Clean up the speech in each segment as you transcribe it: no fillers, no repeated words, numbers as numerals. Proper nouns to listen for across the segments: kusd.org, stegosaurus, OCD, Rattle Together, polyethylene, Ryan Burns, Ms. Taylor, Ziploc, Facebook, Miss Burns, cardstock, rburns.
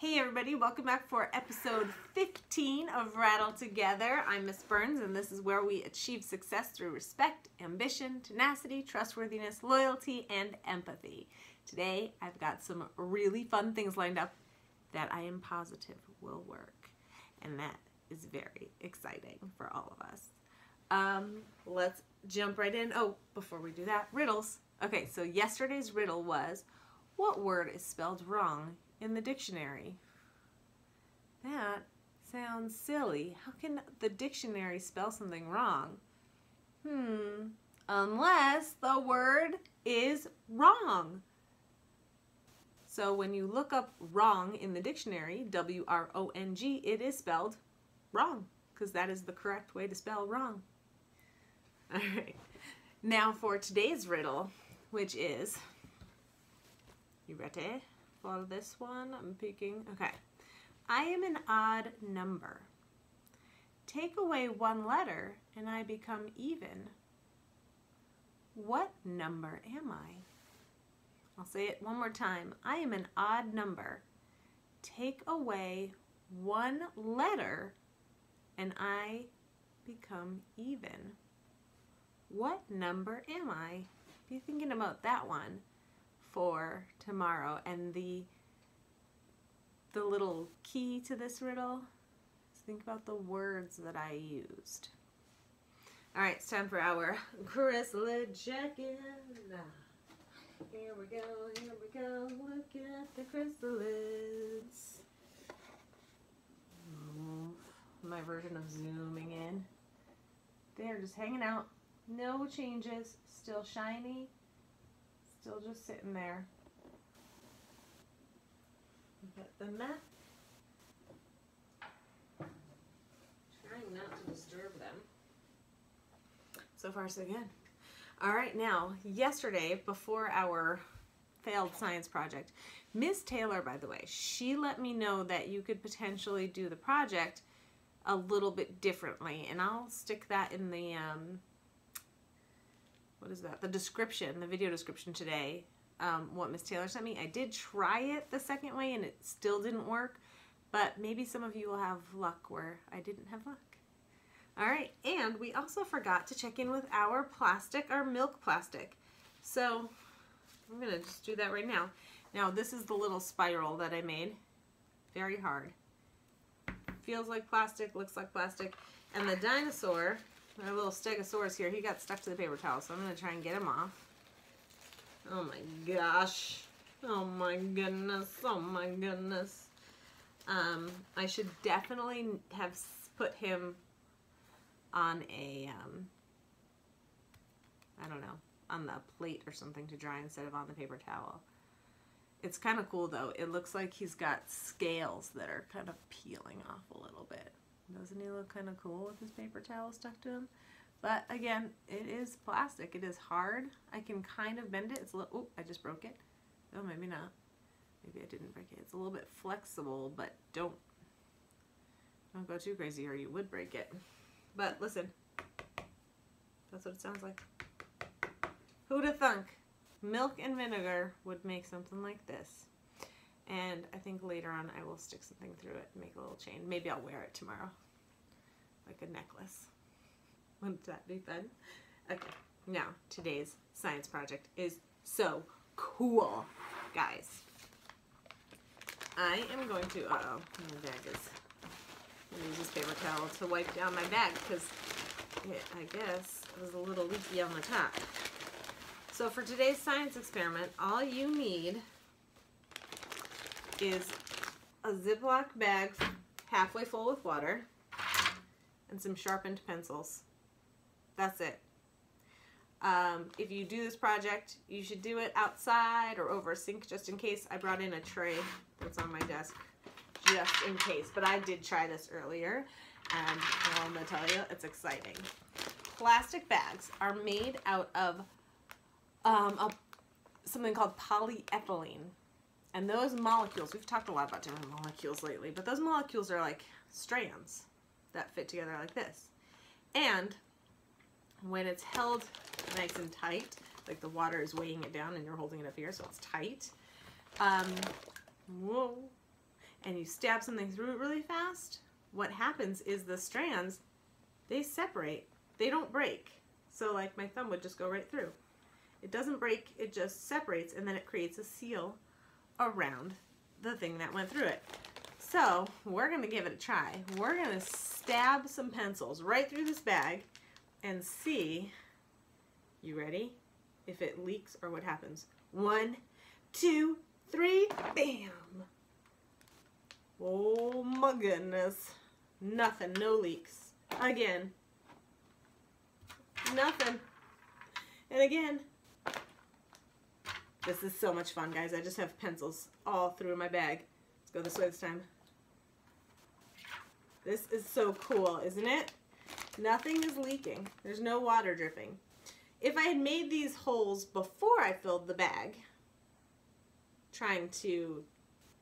Hey everybody, welcome back for episode 15 of Rattle Together. I'm Miss Burns and this is where we achieve success through respect, ambition, tenacity, trustworthiness, loyalty, and empathy. Today I've got some really fun things lined up that I am positive will work, and that is very exciting for all of us. Let's jump right in. Oh, before we do that, riddles. Okay, so yesterday's riddle was, what word is spelled wrong in the dictionary? That sounds silly. How can the dictionary spell something wrong? Unless the word is wrong. So when you look up wrong in the dictionary, W-R-O-N-G, it is spelled wrong, because that is the correct way to spell wrong. All right, now for today's riddle, which is, you ready for this one? I'm peeking. Okay. I am an odd number. Take away one letter and I become even. What number am I? I'll say it one more time. I am an odd number. Take away one letter and I become even. What number am I? Be thinking about that one for tomorrow. And the little key to this riddle is think about the words that I used. All right, it's time for our chrysalid check-in. Here we go, look at the chrysalids. My version of zooming in. They're just hanging out, no changes, still shiny. Still just sitting there. Put them back. Trying not to disturb them. So far, so good. All right, now, yesterday, before our failed science project, Ms. Taylor, by the way, she let me know that you could potentially do the project a little bit differently, and I'll stick that in the what is that? The description, the video description today, what Ms. Taylor sent me. I did try it the second way and it still didn't work, but maybe some of you will have luck where I didn't have luck. All right, and we also forgot to check in with our plastic, our milk plastic. So I'm gonna just do that right now. Now this is the little spiral that I made, very hard. Feels like plastic, looks like plastic, and the dinosaur, our little stegosaurus here, he got stuck to the paper towel, so I'm going to try and get him off. Oh my gosh. Oh my goodness. Oh my goodness. I should definitely have put him on a, I don't know, on the plate or something to dry instead of on the paper towel. It's kind of cool though. It looks like he's got scales that are kind of peeling off a little bit. Doesn't he look kind of cool with his paper towel stuck to him? But again, it is plastic. It is hard. I can kind of bend it. It's a little, oh, I just broke it. Oh, maybe not. Maybe I didn't break it. It's a little bit flexible, but don't go too crazy or you would break it. But listen, that's what it sounds like. Who'da thunk? Milk and vinegar would make something like this. And I think later on I will stick something through it and make a little chain. Maybe I'll wear it tomorrow, like a necklace. Wouldn't that be fun? Okay, now today's science project is so cool, guys. I am going to, my bag is, I'm gonna use this paper towel to wipe down my bag because I guess it was a little leaky on the top. So for today's science experiment, all you need is a Ziploc bag halfway full with water and some sharpened pencils. That's it. If you do this project, you should do it outside or over a sink just in case. I brought in a tray that's on my desk just in case, but I did try this earlier and I'm gonna tell you, it's exciting. Plastic bags are made out of something called polyethylene. And those molecules, we've talked a lot about different molecules lately, but those molecules are like strands that fit together like this. And when it's held nice and tight, like the water is weighing it down and you're holding it up here, so it's tight. and you stab something through it really fast, what happens is the strands, they separate. They don't break. So like my thumb would just go right through. It doesn't break, it just separates, and then it creates a seal around the thing that went through it. So we're going to give it a try. We're going to stab some pencils right through this bag and see, you ready, if it leaks or what happens. 1, 2, 3, bam! Oh my goodness. Nothing, no leaks. Again. Nothing. And again. This is so much fun, guys. I just have pencils all through my bag. Let's go this way this time. This is so cool, isn't it? Nothing is leaking. There's no water dripping. If I had made these holes before I filled the bag, trying to,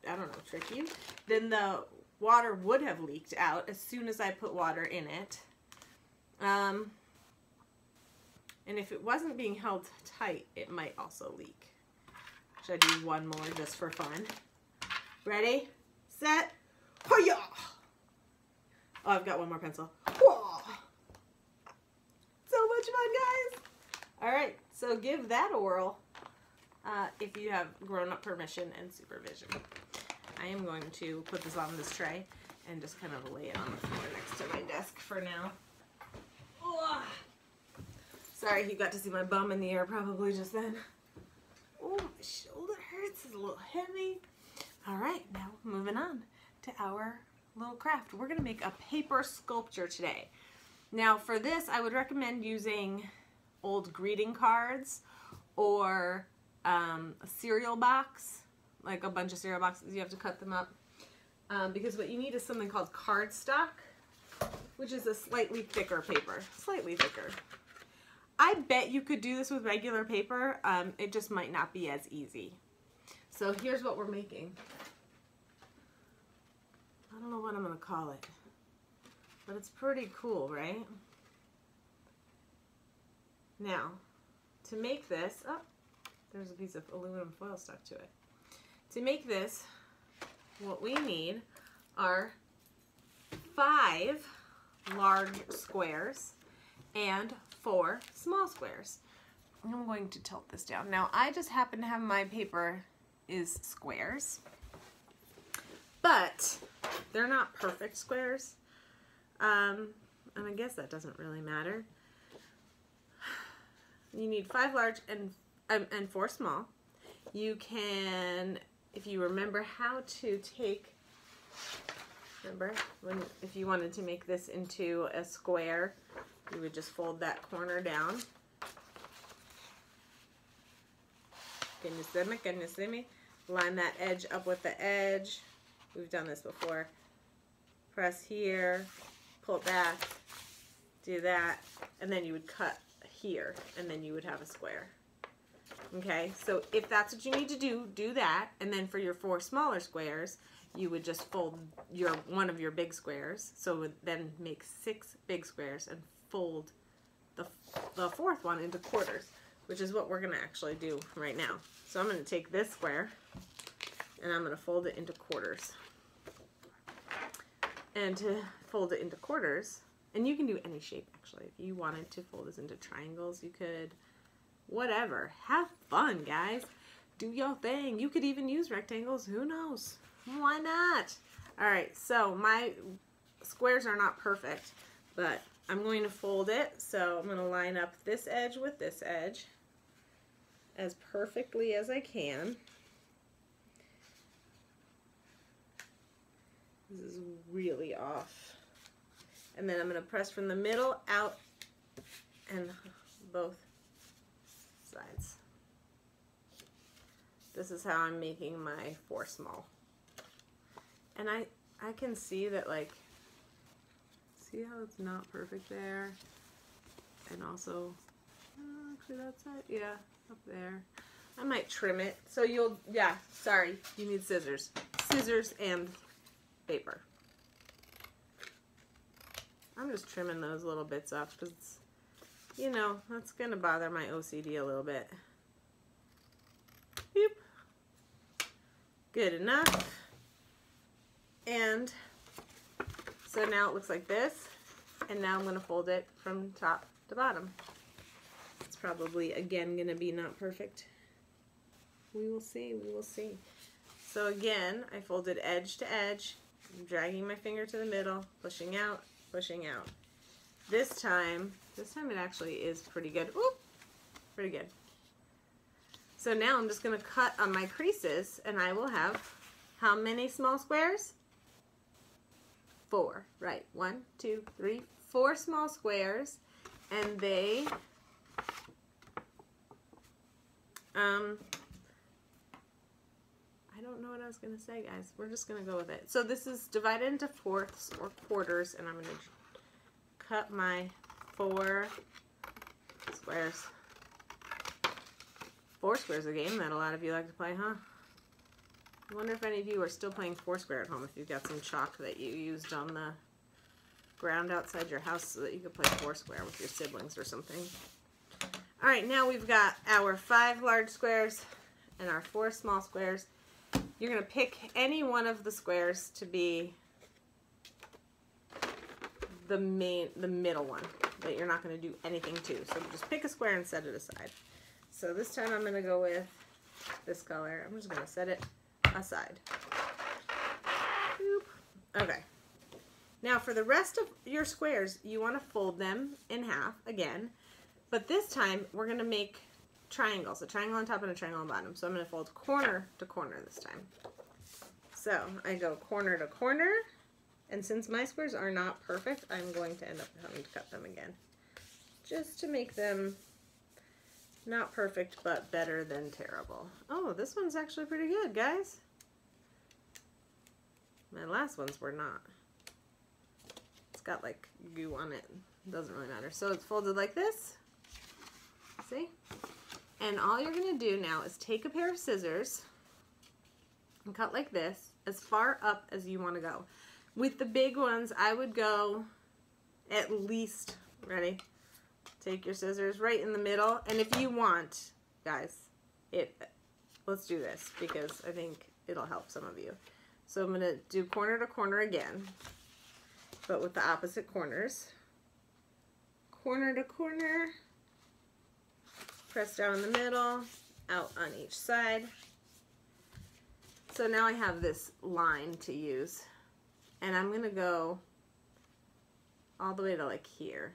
I don't know, trick you, then the water would have leaked out as soon as I put water in it. And if it wasn't being held tight, it might also leak. Should I do one more just for fun? Ready, set, hoya! Oh, I've got one more pencil. Whoa. So much fun, guys! All right, so give that a whirl if you have grown-up permission and supervision. I am going to put this on this tray and just kind of lay it on the floor next to my desk for now. Ugh. Sorry, you got to see my bum in the air probably just then. Oh, my shoulder hurts. It's a little heavy. All right, now moving on to our little craft. We're going to make a paper sculpture today. Now, for this, I would recommend using old greeting cards or a cereal box, like a bunch of cereal boxes. You have to cut them up because what you need is something called cardstock, which is a slightly thicker paper, slightly thicker. I bet you could do this with regular paper. It just might not be as easy. So here's what we're making. I don't know what I'm gonna call it, but it's pretty cool, right? Now, to make this, oh, there's a piece of aluminum foil stuck to it. To make this, what we need are 5 large squares and 4 small squares. I'm going to tilt this down. Now, I just happen to have my paper is squares, but they're not perfect squares. And I guess that doesn't really matter. You need 5 large and 4 small. You can, if you remember how to take, if you wanted to make this into a square, you would just fold that corner down. Can you see me? Can you see me? Line that edge up with the edge. We've done this before. Press here, pull back, do that, and then you would cut here, and then you would have a square. Okay, so if that's what you need to do, do that, and then for your 4 smaller squares, you would just fold your one of your big squares, so it would then make 6 big squares and fold the 4th one into quarters, which is what we're going to actually do right now. So I'm going to take this square, and I'm going to fold it into quarters. And to fold it into quarters, and you can do any shape, actually. If you wanted to fold this into triangles, you could. Whatever. Have fun, guys. Do your thing. You could even use rectangles. Who knows? Why not? All right, so my squares are not perfect, but I'm going to fold it. So I'm going to line up this edge with this edge as perfectly as I can. This is really off. And then I'm going to press from the middle out and both sides. This is how I'm making my 4 small. And I can see that, like, see how it's not perfect there? And also, actually that's it, yeah, up there. I might trim it. So you'll, yeah, sorry, you need scissors. Scissors and paper. I'm just trimming those little bits off because, you know, that's going to bother my OCD a little bit. Boop. Good enough. And so now it looks like this, and now I'm going to fold it from top to bottom. It's probably again going to be not perfect. We will see, we will see. So again, I folded edge to edge, I'm dragging my finger to the middle, pushing out, pushing out. This time it actually is pretty good. Oop, pretty good. So now I'm just going to cut on my creases, and I will have how many small squares? 4, right? 1, 2, 3, 4 small squares, and they I don't know what I was gonna say, guys. We're just gonna go with it. So this is divided into fourths or quarters, and I'm gonna cut my 4 squares. 4 squares is a game that a lot of you like to play, huh? I wonder if any of you are still playing Foursquare at home, if you've got some chalk that you used on the ground outside your house so that you could play Foursquare with your siblings or something. All right, now we've got our 5 large squares and our 4 small squares. You're going to pick any one of the squares to be the middle one that you're not going to do anything to. So just pick a square and set it aside. So this time I'm going to go with this color. I'm just going to set it aside. Boop. Okay. Now for the rest of your squares, you want to fold them in half again, but this time we're going to make triangles, a triangle on top and a triangle on bottom. So I'm going to fold corner to corner this time. So I go corner to corner, and since my squares are not perfect, I'm going to end up having to cut them again just to make them not perfect, but better than terrible. Oh, this one's actually pretty good, guys. My last ones were not. It's got like goo on it. It doesn't really matter. So it's folded like this. See? And all you're going to do now is take a pair of scissors and cut like this, as far up as you want to go. With the big ones, I would go at least, ready? Take your scissors right in the middle, and if you want, guys, let's do this because I think it'll help some of you. So I'm going to do corner to corner again, but with the opposite corners. Corner to corner, press down in the middle, out on each side. So now I have this line to use, and I'm going to go all the way to like here.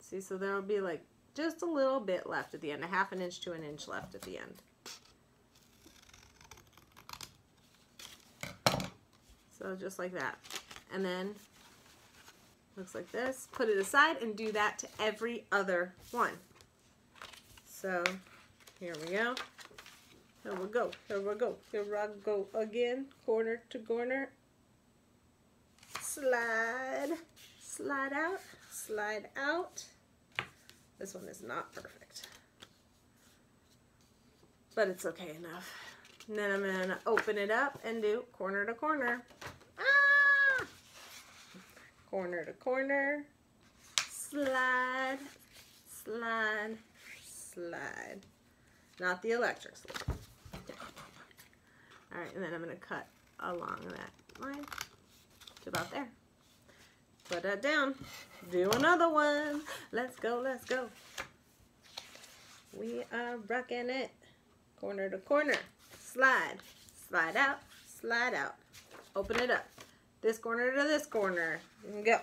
See, so there'll be like just a little bit left at the end, a half an inch to an inch left at the end. So just like that. And then looks like this. Put it aside and do that to every other one. So here we go. Here we go. Here we go. Here I go again. Corner to corner. Slide. Slide out. Slide out. This one is not perfect, but it's okay enough. And then I'm going to open it up and do corner to corner. Ah! Corner to corner. Slide, slide, slide. Not the electric slide. All right, and then I'm going to cut along that line to about there. Put that down. Do another one. Let's go, let's go. We are rocking it. Corner to corner. Slide. Slide out. Slide out. Open it up. This corner to this corner. And go.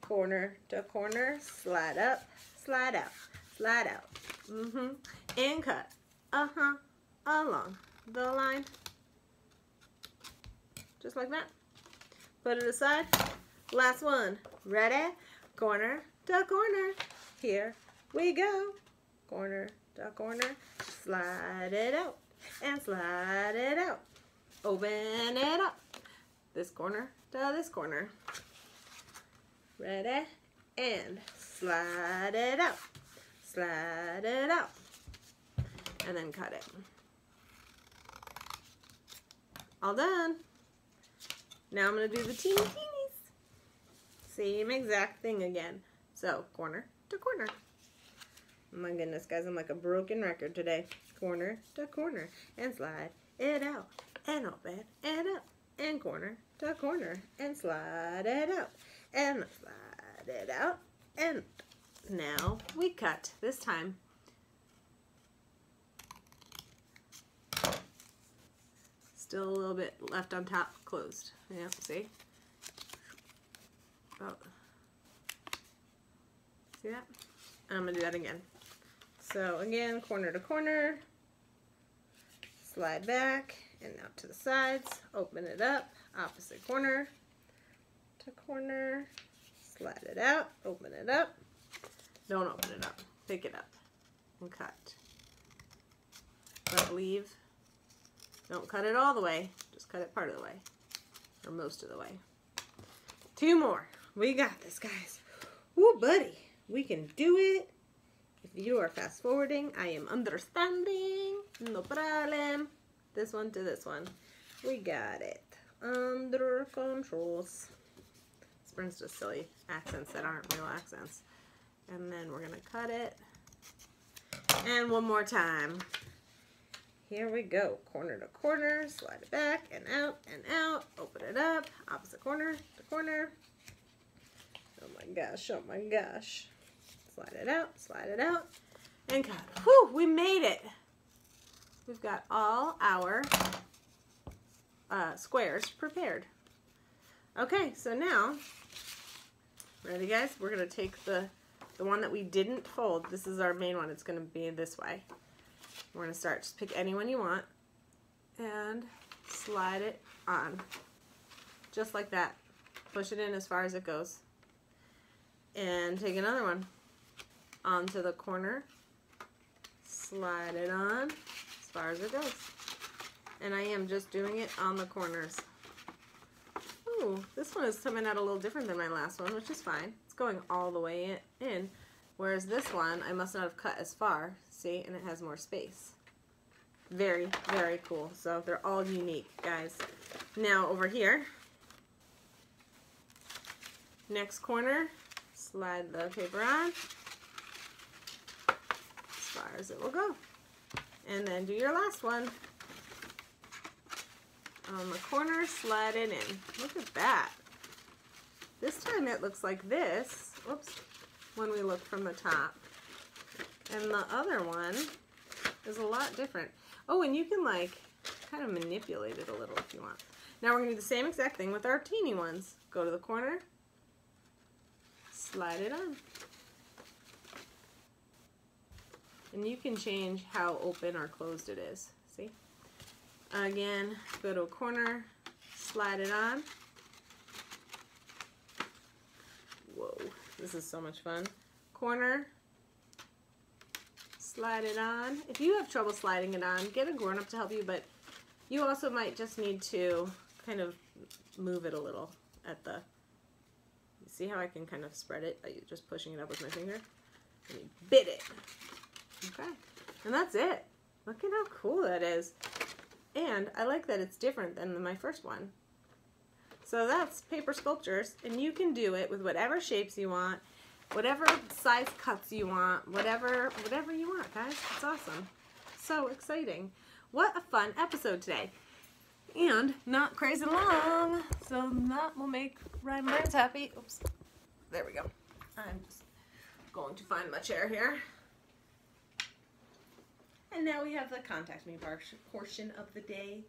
Corner to corner. Slide up. Slide out. Slide out. Mm-hmm. And cut. Uh-huh. Along the line. Just like that. Put it aside. Last one. Ready? Corner to corner. Here we go. Corner to corner. Slide it out. And slide it out. Open it up. This corner to this corner. Ready? And slide it out. Slide it out. And then cut it. All done. Now I'm going to do the teeny teeny. Same exact thing again. So, corner to corner. Oh my goodness, guys, I'm like a broken record today. Corner to corner. And slide it out. And open it up. and corner to corner and slide it out and slide it out. And now we cut this time. Still a little bit left on top, closed. Yeah, see? Oh. See that? I'm gonna do that again. So again, corner to corner, slide back and out to the sides, open it up, opposite corner to corner, slide it out, open it up. Don't open it up, pick it up and cut. But leave. Don't cut it all the way, just cut it part of the way, or most of the way. Two more. We got this, guys. Woo, buddy. We can do it. If you are fast forwarding, I am understanding. No problem. This one to this one. We got it. Under controls. This brings just silly accents that aren't real accents. And then we're going to cut it. And one more time. Here we go, corner to corner, slide it back and out, open it up, opposite corner to corner. Oh my gosh, slide it out, and cut. Whew, we made it. We've got all our squares prepared. Okay, so now, ready guys, we're gonna take the one that we didn't fold. This is our main one, it's gonna be this way. We're going to start. Just pick any one you want and slide it on. Just like that. Push it in as far as it goes. And take another one onto the corner. Slide it on as far as it goes. And I am just doing it on the corners. Ooh, this one is coming out a little different than my last one, which is fine. It's going all the way in. Whereas this one, I must not have cut as far, see, and it has more space. Very, very cool. So they're all unique, guys. Now over here, next corner, slide the paper on as far as it will go. And then do your last one. On the corner, slide it in. Look at that. This time it looks like this. Whoops. When we look from the top. And the other one is a lot different. Oh, and you can like kind of manipulate it a little if you want. Now we're gonna do the same exact thing with our teeny ones. Go to the corner, slide it on. And you can change how open or closed it is, see? Again, go to a corner, slide it on. Whoa. This is so much fun. Corner, slide it on. If you have trouble sliding it on, get a grown-up to help you, but you also might just need to kind of move it a little at the, you see how I can kind of spread it by just pushing it up with my finger? And you bit it. Okay, and that's it. Look at how cool that is. And I like that it's different than my first one. So that's paper sculptures, and you can do it with whatever shapes you want, whatever size cuts you want, whatever you want, guys. It's awesome. So exciting. What a fun episode today. And not crazy long, so that will make Ryan Burns happy. Oops. There we go. I'm just going to find my chair here. And now we have the contact me portion of the day.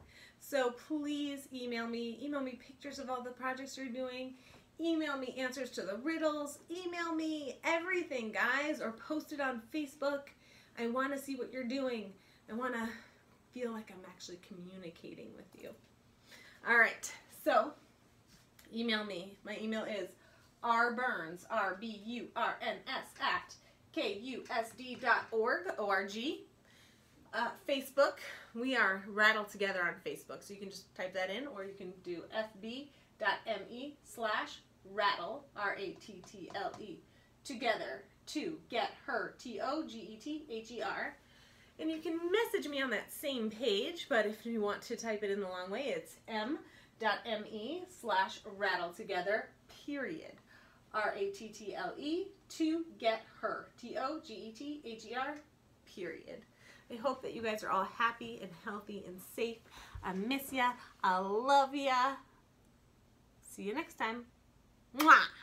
So please email me pictures of all the projects you're doing, email me answers to the riddles, email me everything, guys, or post it on Facebook. I want to see what you're doing. I want to feel like I'm actually communicating with you. All right, so email me. My email is rburns, R-B-U-R-N-S @kusd.org, O-R-G. Facebook, we are Rattle Together on Facebook, so you can just type that in, or you can do fb.me/rattle, R-A-T-T-L-E, together, to get her, T-O-G-E-T-H-E-R, and you can message me on that same page, but if you want to type it in the long way, it's m.me/rattle together, period, R-A-T-T-L-E, to get her, T-O-G-E-T-H-E-R, period. I hope that you guys are all happy and healthy and safe. I miss ya. I love ya. See you next time. Mwah!